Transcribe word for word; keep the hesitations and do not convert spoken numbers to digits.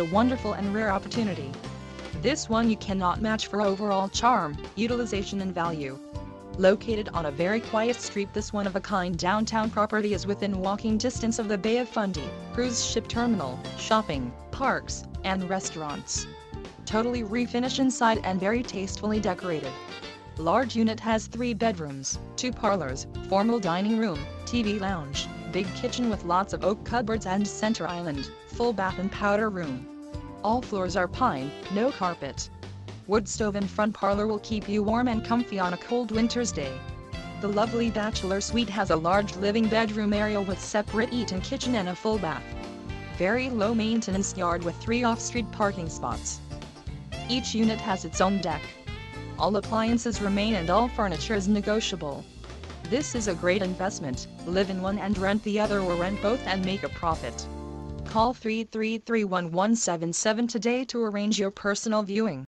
a wonderful and rare opportunity. This one you cannot match for overall charm, utilization and value. Located on a very quiet street, this one-of-a-kind downtown property is within walking distance of the Bay of Fundy, cruise ship terminal, shopping, parks, and restaurants. Totally refinished inside and very tastefully decorated. Large unit has three bedrooms, two parlors, formal dining room, T V lounge, big kitchen with lots of oak cupboards and center island, full bath and powder room. All floors are pine, no carpet. Wood stove and front parlor will keep you warm and comfy on a cold winter's day. The lovely bachelor suite has a large living bedroom area with separate eat-in kitchen and a full bath. Very low maintenance yard with three off-street parking spots. Each unit has its own deck. All appliances remain and all furniture is negotiable. This is a great investment. Live in one and rent the other, or rent both and make a profit. Call three three three, one one seven seven today to arrange your personal viewing.